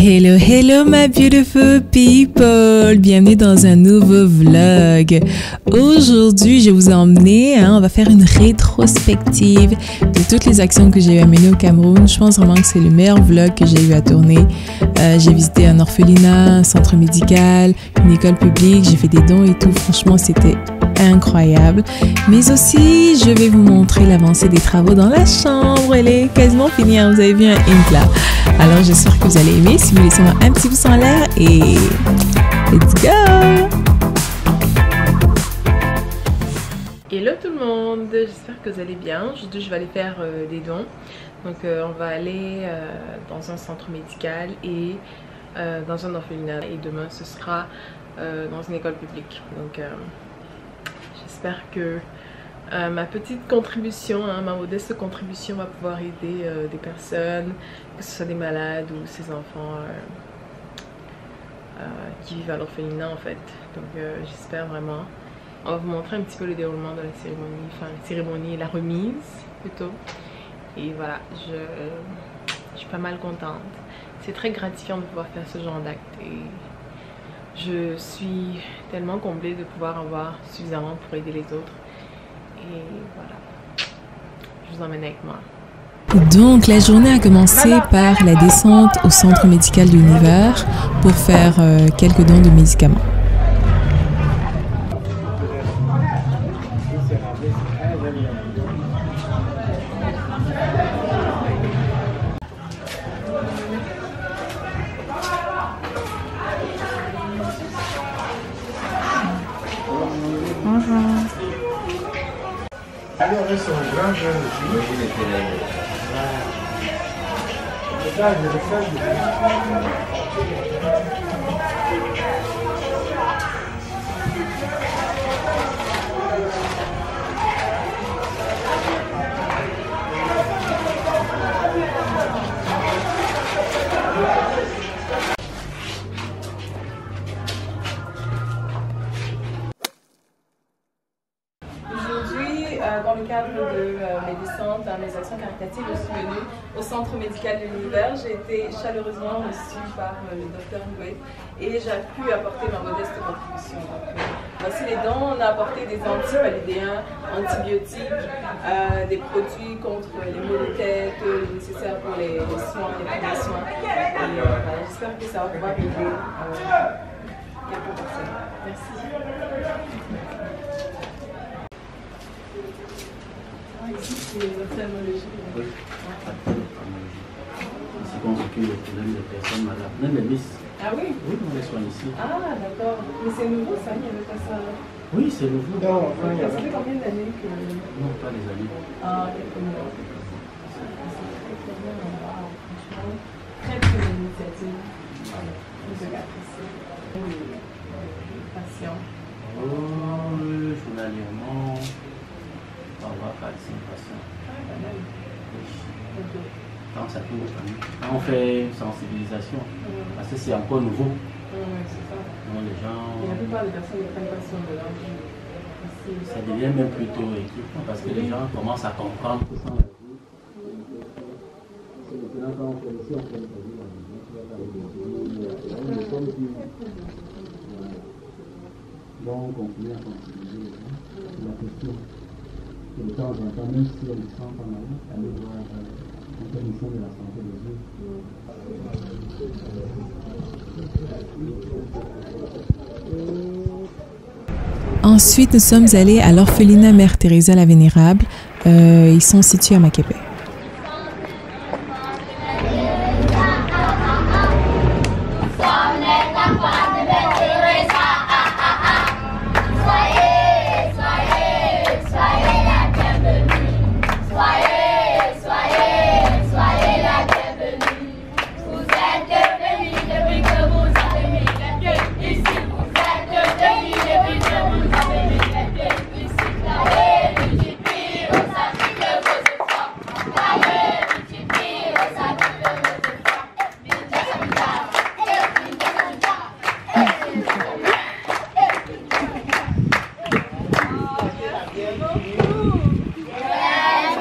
Hello, hello my beautiful people! Bienvenue dans un nouveau vlog. Aujourd'hui, je vous ai emmené, on va faire une rétrospective de toutes les actions que j'ai menées au Cameroun. Je pense vraiment que c'est le meilleur vlog que j'ai eu à tourner. J'ai visité un orphelinat, un centre médical, une école publique, j'ai fait des dons et tout. Franchement, c'était incroyable. Mais aussi, je vais vous montrer l'avancée des travaux dans la chambre. Elle est quasiment finie, vous avez vu un hint là. Alors, j'espère que vous allez aimer. Si vous voulez, laissez-moi un petit pouce en l'air et let's go! Hello tout le monde, j'espère que vous allez bien. Aujourd'hui, je vais aller faire des dons. Donc, on va aller dans un centre médical et dans un orphelinat. Et demain, ce sera dans une école publique. Donc, j'espère que ma petite contribution, ma modeste contribution va pouvoir aider des personnes, que ce soit des malades ou ces enfants qui vivent à l'orphelinat en fait. Donc j'espère vraiment. On va vous montrer un petit peu le déroulement de la cérémonie, enfin la cérémonie, la remise plutôt. Et voilà, je suis pas mal contente. C'est très gratifiant de pouvoir faire ce genre d'acte et je suis tellement comblée de pouvoir avoir suffisamment pour aider les autres. Et voilà, je vous emmène avec moi. Donc la journée a commencé par la descente au centre médical de l'univers pour faire quelques dons de médicaments. Alors, ils sont grands jeunes. Moi, je les Je suis venue au centre médical de l'univers. J'ai été chaleureusement reçue par le docteur Ngouet et j'ai pu apporter ma modeste contribution. Voici les dons. On a apporté des antipaludéens, antibiotiques, des produits contre les maux de tête nécessaires pour les soins, les premiers soins. J'espère que ça va pouvoir aider quelques personnes. Merci. Ici, c'est l'ophtalmologie. Oui. Ici, on s'occupe des problèmes des personnes malades, même les miss. Ah oui? Oui, on les soigne ici. Ah, d'accord. Mais c'est nouveau, ça, il n'y avait pas ça? Oui, c'est nouveau. Non, enfin, il y a... Ça fait combien d'années que... Non, pas des années. Ah, quelques mois. C'est très très bonne initiative. Je l'apprécie. Patient. Oh, journalièrement. On va faire des sensibilisations. Quand ça tourne, on fait une sensibilisation. Parce que c'est encore nouveau. Oui, c'est ça. Donc, les gens... Et la plupart des personnes ne prennent pas soin de leur vie. Ça devient même plutôt équipant parce que les gens commencent à comprendre que sans la vie, c'est le plan qu'on fait ici, on fait le plan. Donc, on continue à sensibiliser la question. De temps en temps, même si elle sent pas mal, aller voir l'intermission de la santé des yeux. Ensuite, nous sommes allés à l'orphelinat Mère Thérésa la Vénérable. Ils sont situés à Macépé.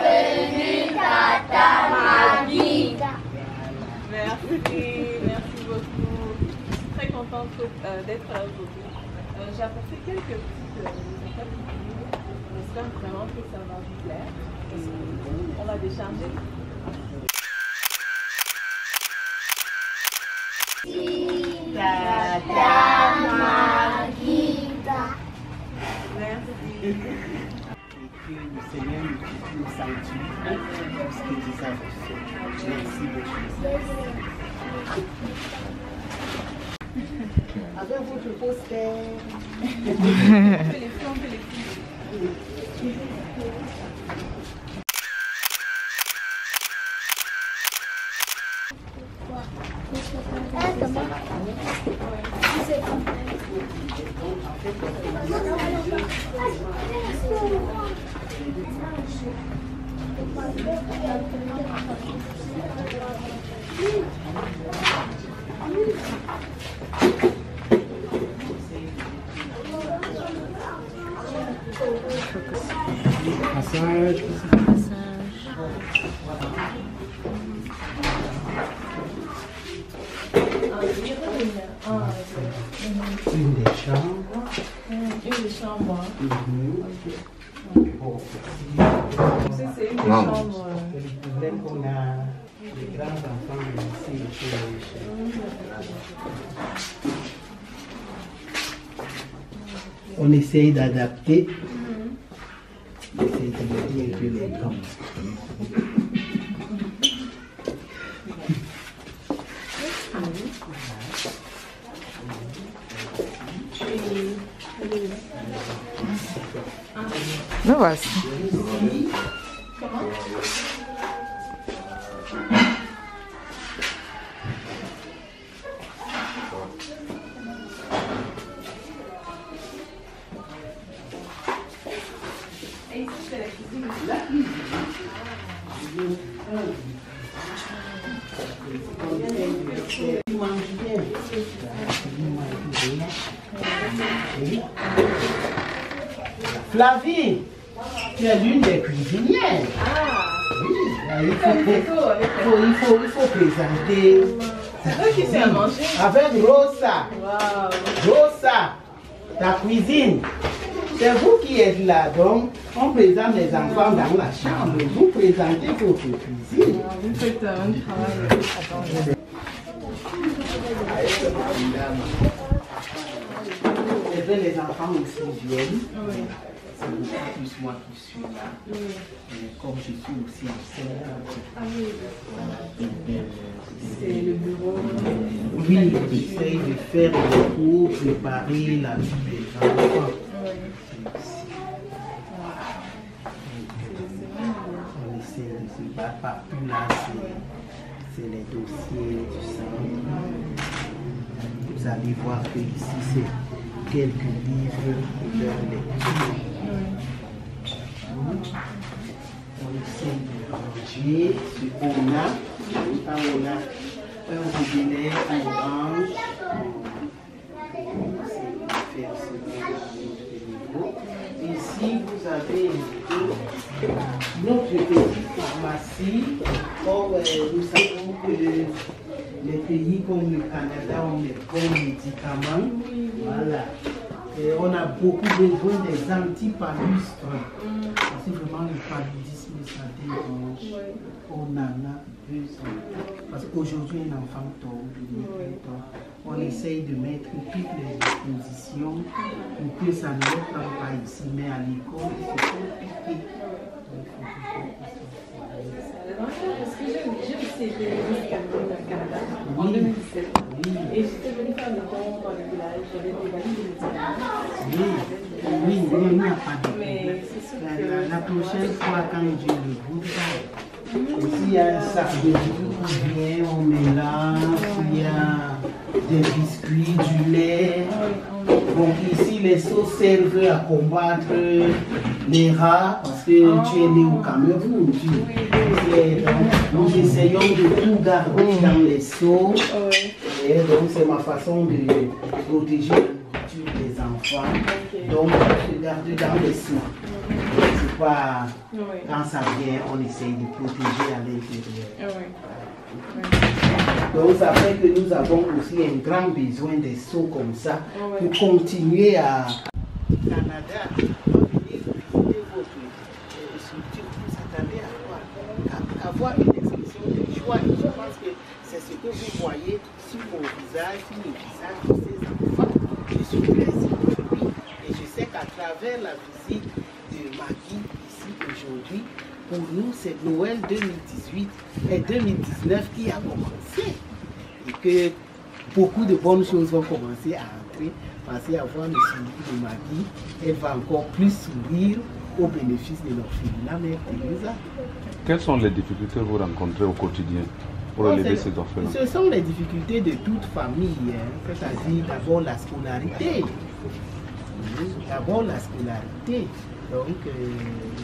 Bienvenue, Tata Maggy. Merci, merci. je me retrouve très contente d'être là aujourd'hui. J'ai apporté quelques petites étapes pour vous. J'espère vraiment que ça va vous plaire. On va décharger. Et que le Seigneur nous sanctifie pour ce que nous avons fait. Merci beaucoup. Avec votre poster. Passage. Une des chambres. Une des chambres. C'est une des chambres. Le problème qu'on a, les grands enfants, c'est les chambres. On essaye d'adapter. Ну вас. Flavie, tu es l'une des cuisinières. Ah oui, là, il faut présenter. C'est toi qui sais à manger. Avec Rosa. Wow. Rosa, ta cuisine. C'est vous qui êtes là, donc on présente les enfants dans la chambre. Vous présentez votre cuisine. Ah, vous faites un travail. Et bien, les enfants aussi viennent. Oui. C'est beaucoup plus moi qui suis là. Oui. Comme je suis aussi enceinte. C'est le bureau. Oui, j'essaye de faire des cours, préparer la vie des enfants. Oui. On essaie de se battre partout là. C'est les dossiers du centre. Vous allez voir que ici c'est quelques livres pour leur lecture. On essaie de ranger ce qu'on a. Quand on a un robinet, un orange, on essaie de faire ce qu'on a à notre niveau. Ici, vous avez notre petite pharmacie. Or, nous savons que les pays comme le Canada ont des bons médicaments. Voilà. Et on a beaucoup besoin des antipaludistes. C'est vraiment le paludisme, ça dérange. On en a besoin. Parce qu'aujourd'hui, un enfant tombe, on essaye de mettre toutes les dispositions pour que ça ne le prenne pas ici, mais à l'école, c'est compliqué. Parce que j'ai essayé le Cameroun au Canada en 2017. Et j'étais venue faire le don dans le village, j'avais des valises de médecins. Oui, il n'y a pas de problème. La prochaine fois, quand je le goûte, s'il y a un sac de riz, on met là, s'il y a des biscuits, du lait. Donc ici, les sauces servent à combattre les rats, parce que tu es né au Cameroun. Donc essayons de tout garder dans les seaux. Et donc c'est ma façon de protéger les enfants. Donc je garde dans les seaux. C'est pas quand ça vient, on essaye de protéger à l'intérieur. Donc ça fait que nous avons aussi un grand besoin des seaux comme ça pour continuer à... Canada, vous venez visiter votre structure, vous attendez à avoir une expression de joie. Et je pense que c'est ce que vous voyez sur mon visage, sur le visage de ces enfants. Je suis très surpris et je sais qu'à travers la visite de Maggy ici aujourd'hui, pour nous, c'est Noël 2018 et 2019 qui a commencé. Et que beaucoup de bonnes choses vont commencer à entrer. Pensez à voir le sourire de Maggy. Elle va encore plus sourire au bénéfice de leur fille, la Mère Thérésa. Quelles sont les difficultés que vous rencontrez au quotidien pour élever ces orphelins? Ce sont les difficultés de toute famille. Hein. C'est-à-dire d'abord la scolarité. D'abord la scolarité. Donc,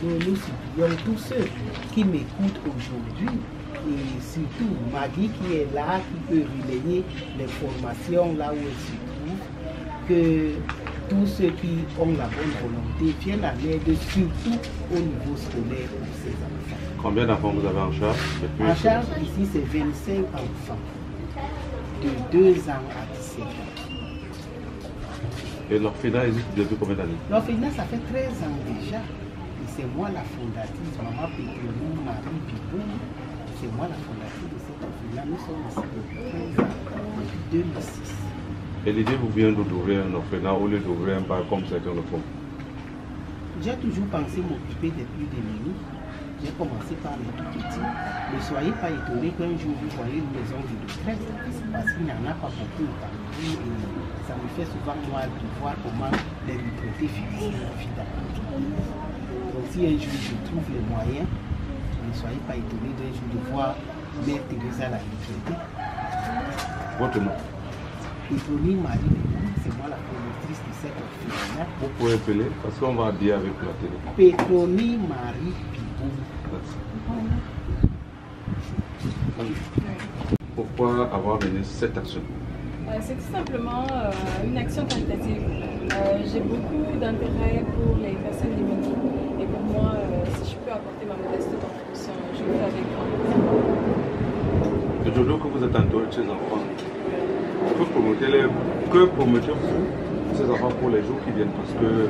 nous supplions tous ceux qui m'écoutent aujourd'hui et surtout Maggy qui est là, qui peut relayer les formations là où elle se trouve, que tous ceux qui ont la bonne volonté viennent à l'aide, surtout au niveau scolaire pour ces enfants. Combien d'enfants vous avez en charge? En charge ici, c'est 25 enfants, de 2 ans à 17 ans. Et l'orphelinat existe depuis combien d'années? L'orphelinat, ça fait 13 ans déjà. Et c'est moi la fondatrice, maman Petronie Marie, Boubou. C'est moi la fondatrice de cet orphelinat. Nous sommes ici depuis 13 ans, depuis 2006. Et l'idée vous vient d'ouvrir un orphelinat au lieu d'ouvrir un bar comme certains le font? J'ai toujours pensé m'occuper des plus démunis. J'ai commencé par les tout petits. Ne soyez pas étonnés qu'un jour vous voyez une maison de retraite, parce qu'il n'y en a pas beaucoup au Cameroun. Et ça me fait souvent noir de voir comment les retraités finissent la vie d'avant. Donc si un jour je trouve les moyens, ne soyez pas étonnés d'un jour de voir Mère Thérésa la retraitée. Votre nom? Petronie Marie, c'est moi la productrice de cette orphelinat. Vous pouvez appeler, parce qu'on va dire avec la télé. Petronie Marie. Pourquoi avoir mené cette action? C'est tout simplement une action qualitative. J'ai beaucoup d'intérêt pour les personnes démunies et pour moi, si je peux apporter ma modeste contribution, je le fais avec moi. Aujourd'hui que vous êtes entouré de ces enfants, que promettez-vous ces enfants pour les jours qui viennent? Parce que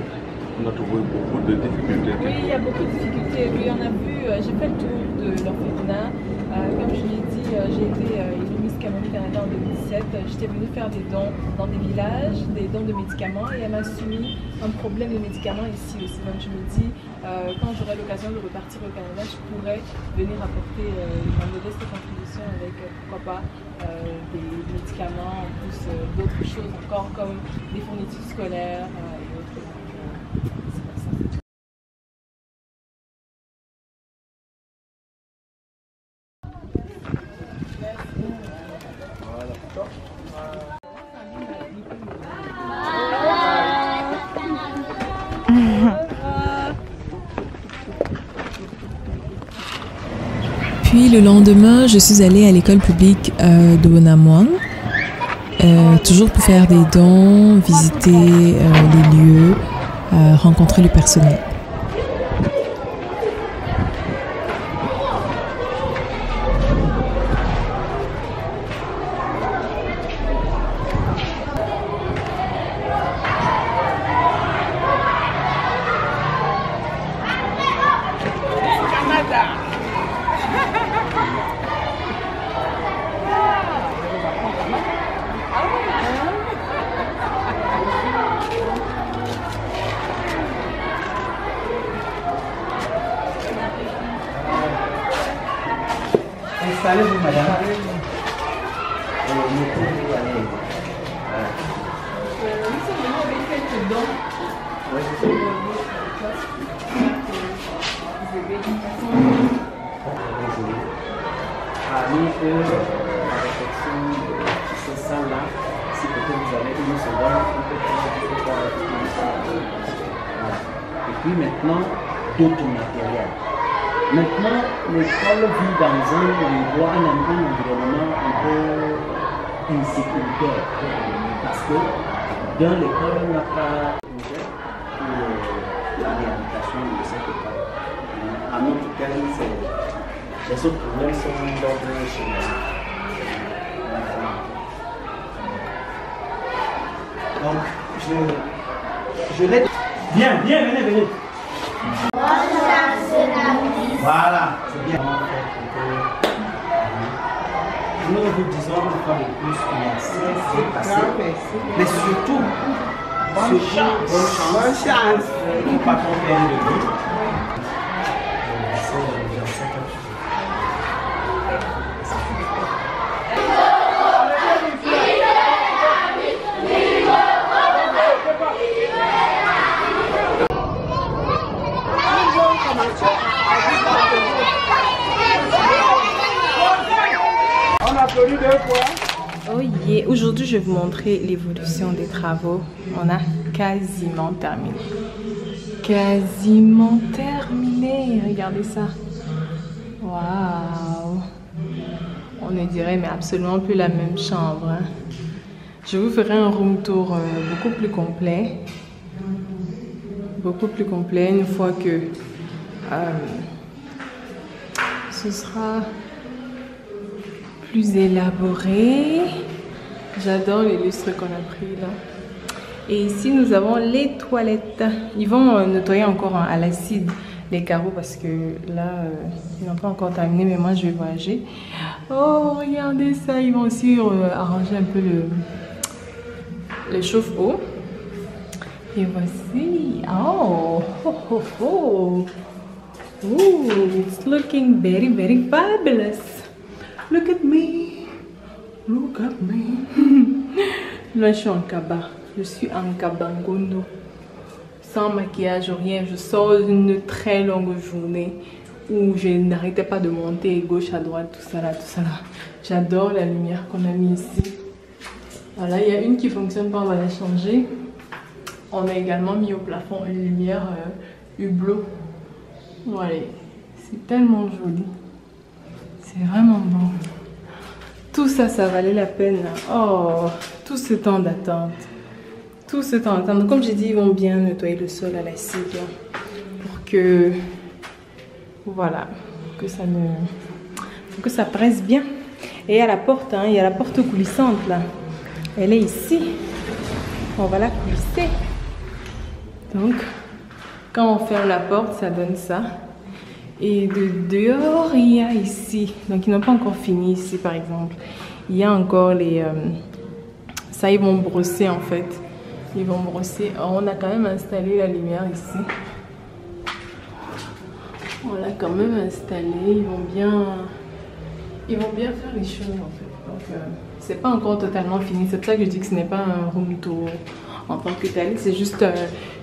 on a trouvé beaucoup de difficultés. Oui, il y a beaucoup de difficultés. Oui, on a vu, j'ai fait le tour de l'orphelinat. Comme je l'ai dit, j'ai été élue Miss Cameroun Canada en 2017. J'étais venue faire des dons dans des villages, des dons de médicaments, et elle m'a soumis un problème de médicaments ici aussi. Donc je me dis, quand j'aurai l'occasion de repartir au Canada, je pourrais venir apporter ma modeste contribution avec, pourquoi pas, des médicaments, en plus d'autres choses encore comme des fournitures scolaires et autres. Puis le lendemain, je suis allée à l'école publique de Bonamouan, toujours pour faire des dons, visiter les lieux, rencontrer le personnel. Installez-vous, madame. Et puis maintenant, d'autres matériels. Maintenant, l'école vit dans un environnement un peu insécuritaire. Parce que dans l'école, on n'a pas ouvert pour la réhabilitation de cette école. En notre cas, les autres problèmes sont d'ordre schématique. Donc, je l'ai. Viens, viens, venez, venez. Voilà, c'est bien. Nous vous disons encore de plus que c'est passé. Mais surtout, bonne chance. Bonne chance. Nous ne pas trop perdre de vue. Oh yeah. Aujourd'hui, je vais vous montrer l'évolution des travaux. On a quasiment terminé. Quasiment terminé. Regardez ça. Waouh. On ne dirait mais absolument plus la même chambre. Hein. Je vous ferai un room tour beaucoup plus complet. Beaucoup plus complet une fois que ce sera plus élaboré. J'adore les lustres qu'on a pris là. Et ici nous avons les toilettes. Ils vont nettoyer encore à l'acide les carreaux parce que là ils n'ont pas encore terminé, mais moi je vais voyager. Oh regardez ça, ils vont aussi arranger un peu le chauffe-eau. Et voici, oh, oh, oh, oh. Ooh, it's looking very, very fabulous. Look at me, look at me. Là, je suis en Kaba. Je suis en Kaba Ngondo. Sans maquillage, rien. Je sors d'une très longue journée où je n'arrêtais pas de monter gauche à droite, tout ça là, tout ça là. J'adore la lumière qu'on a mise ici. Voilà, il y a une qui fonctionne pas, on va la changer. On a également mis au plafond une lumière hublot. Voilà, c'est tellement joli. C'est vraiment bon. Tout ça, ça valait la peine. Oh, tout ce temps d'attente. Tout ce temps d'attente. Comme j'ai dit, ils vont bien nettoyer le sol à l'acide. Pour que... Voilà. Pour que ça presse bien. Et à la porte, hein, il y a la porte coulissante là. Elle est ici. On va la coulisser. Donc, quand on ferme la porte, ça donne ça. Et de dehors, il y a ici. Donc, ils n'ont pas encore fini ici, par exemple. Il y a encore les... ça, ils vont brosser, en fait. Ils vont brosser. Oh, on a quand même installé la lumière ici. On l'a quand même installé. Ils vont bien faire les choses, en fait. Donc, c'est pas encore totalement fini. C'est pour ça que je dis que ce n'est pas un room tour en tant que tel. C'est juste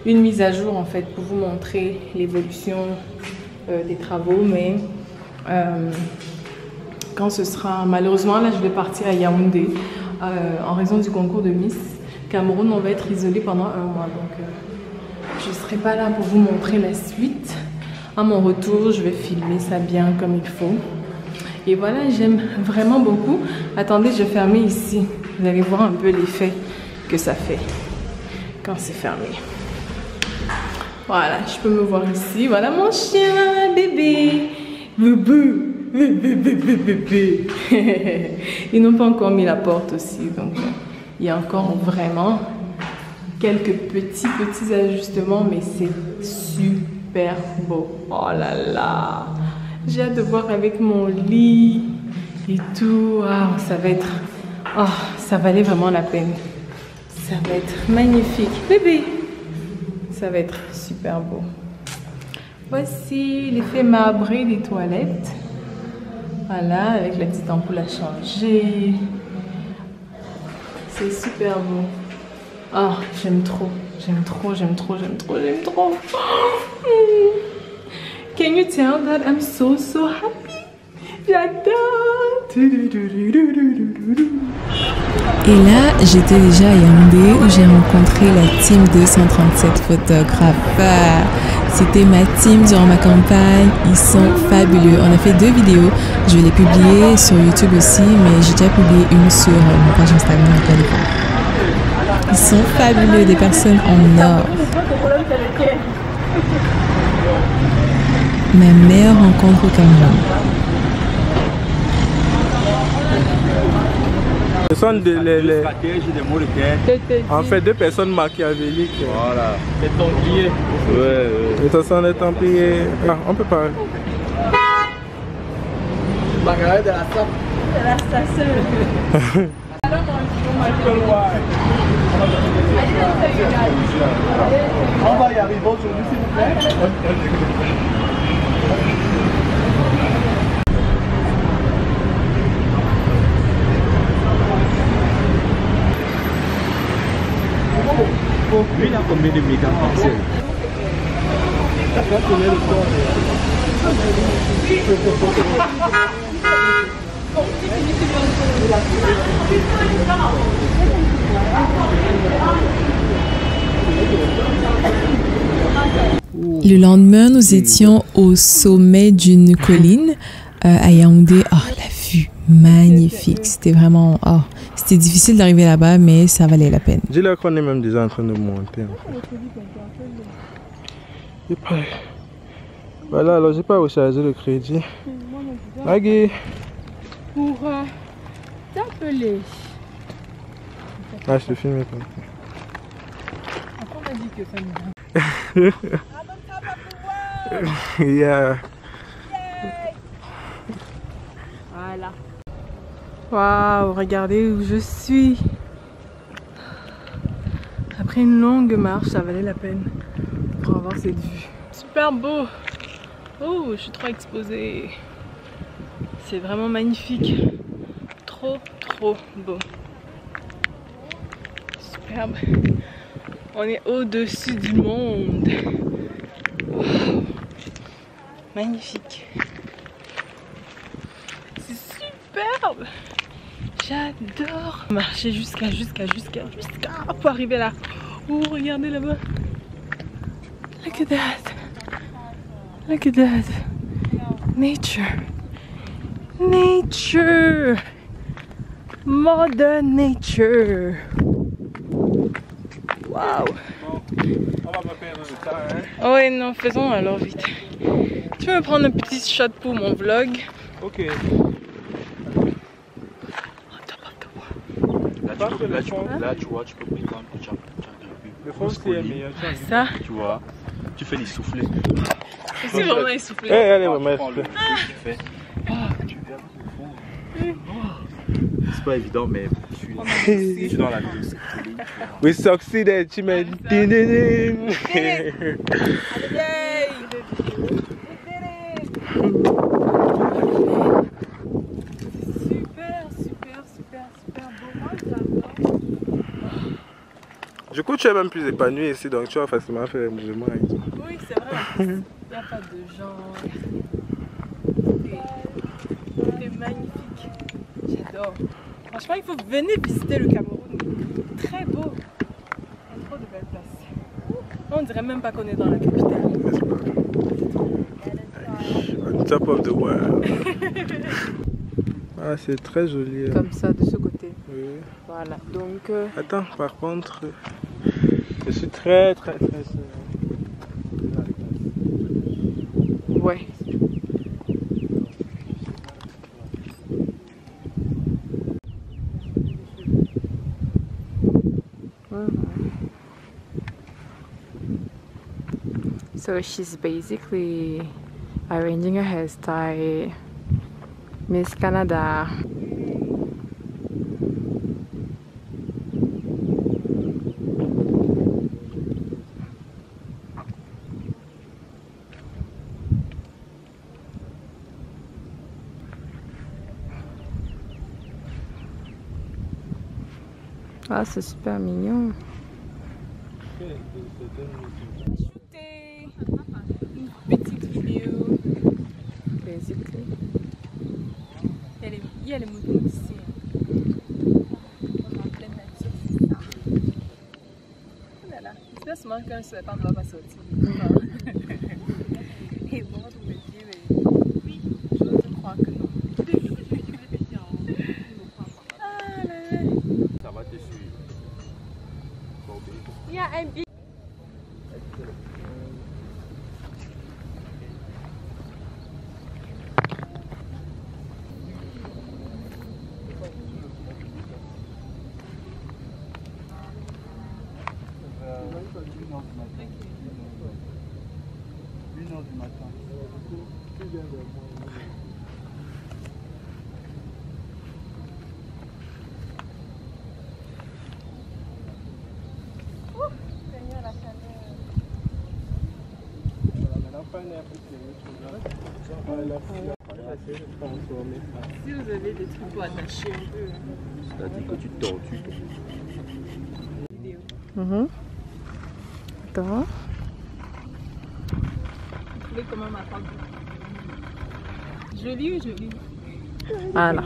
une mise à jour, en fait, pour vous montrer l'évolution des travaux, mais quand ce sera, malheureusement là je vais partir à Yaoundé en raison du concours de Miss Cameroun. On va être isolé pendant un mois, donc je serai pas là pour vous montrer la suite. À mon retour je vais filmer ça bien comme il faut. Et voilà, j'aime vraiment beaucoup. Attendez, je vais fermer ici, vous allez voir un peu l'effet que ça fait quand c'est fermé. Voilà, je peux me voir ici. Voilà mon chien, bébé. Boubou. Ils n'ont pas encore mis la porte aussi. Donc, il y a encore vraiment quelques petits ajustements. Mais c'est super beau. Oh là là. J'ai hâte de voir avec mon lit et tout. Ah, ça va être... Oh, ça valait vraiment la peine. Ça va être magnifique. Bébé. Ça va être super beau. Voici l'effet marbré des toilettes. Voilà, avec la petite ampoule à changer. C'est super beau. Ah, oh, j'aime trop. J'aime trop, j'aime trop, j'aime trop, j'aime trop. Can you tell that I'm so, so happy? J'adore. Et là, j'étais déjà à Yaoundé où j'ai rencontré la team 237 photographes. C'était ma team durant ma campagne. Ils sont fabuleux. On a fait 2 vidéos. Je vais les publier sur YouTube aussi, mais j'ai déjà publié une sur mon page Instagram. Ils sont fabuleux, des personnes en or. Ma meilleure rencontre au Cameroun. Ce sont des stratèges, des mots de guerre. En fait, deux personnes machiavéliques. Voilà. Les Templiers. Ouais. Et ce sont les Templiers. Ah, on peut parler. Bagarre de la station. De la station. On va y arriver aujourd'hui, s'il vous plaît. Lui, il a combien de mégas partiels? Le lendemain, nous étions au sommet d'une colline à Yaoundé. Oh, la vue magnifique. C'était vraiment... Oh, c'était difficile d'arriver là-bas, mais ça valait la peine. Dis-leur qu'on est même déjà en train de monter. En fait. Voilà, alors j'ai pas rechargé le crédit. Maggie! Pour t'appeler. Ah, je te filme. Après, on a dit que ça nous vient. Yeah. Voilà. Waouh, regardez où je suis. Après une longue marche, ça valait la peine pour avoir cette vue. Super beau. Oh, je suis trop exposée. C'est vraiment magnifique. Trop, trop beau. Superbe. On est au-dessus du monde. Wow. Magnifique. C'est superbe. J'adore. Marcher jusqu'à pour arriver là. Oh, regardez là-bas. Look at that. Look at that. Nature. Nature, Mother Nature. Waouh! On va pas perdre le temps, hein? Oh, et non, faisons alors vite. Tu veux me prendre un petit shot pour mon vlog? Ok. Là, tu vois, tu peux prétendre que tu as le fond, c'est meilleur. Ça? Tu vois, tu fais l'essouffler. C'est vraiment essoufflé. Allez, maman, tu fais. C'est pas évident, mais je suis dans la course. We succeeded, tu m'as super beau. Du coup, tu es même plus épanoui ici, donc tu vas facilement faire les mouvements. Oui, c'est vrai. Il n'y a pas de gens. C'est magnifique. J'adore. Franchement, il faut venir visiter le Cameroun. Très beau. Il y a trop de belles places. On dirait même pas qu'on est dans la capitale. N'est-ce pas? On top of the world. Ah, c'est très joli. Hein. Comme ça, de ce côté. Oui. Voilà. Donc. Attends, par contre, je suis très. Ouais. So she's basically arranging her hairstyle, Miss Canada. Ah, c'est super mignon. Il y a les moutons ici. On est en pleine nature. Oh là là. J'espère souvent qu'un serpent ne va pas sortir. Et bon, on me dit, mais oui, je crois que non. Ah là là. Ça va te suivre. Il y a un big. 1h du matin. Si vous avez des trucs pour attacher un peu. C'est-à-dire que tu te tords, tu tombes. Attends. Vous trouvez comment ma femme ? Jolie ou jolie ? Voilà.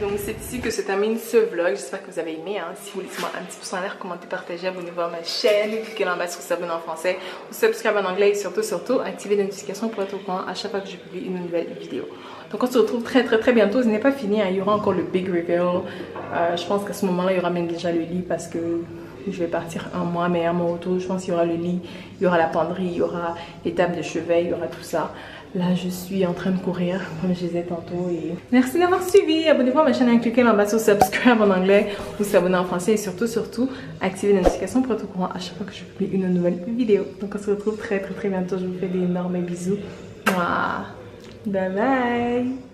Donc c'est ici que se termine ce vlog, j'espère que vous avez aimé, hein. Si vous voulez, laissez-moi un petit pouce en l'air, commentez, partagez, abonnez-vous à ma chaîne, cliquez en bas sur s'abonner en français ou subscribe en anglais et surtout, activez les notifications pour être au courant à chaque fois que je publie une nouvelle vidéo. Donc on se retrouve très bientôt, ce n'est pas fini, hein. Il y aura encore le big reveal, je pense qu'à ce moment-là, il y aura même déjà le lit parce que je vais partir un mois, mais à mon retour, je pense qu'il y aura le lit, il y aura la penderie, il y aura les tables de chevet, il y aura tout ça. Là, je suis en train de courir, comme je disais tantôt. Et merci d'avoir suivi. Abonnez-vous à ma chaîne en cliquant en bas sur subscribe en anglais ou s'abonner en français. Et surtout, activez les notifications pour être au courant à chaque fois que je publie une nouvelle vidéo. Donc, on se retrouve très bientôt. Je vous fais d'énormes bisous. Mouah. Bye bye.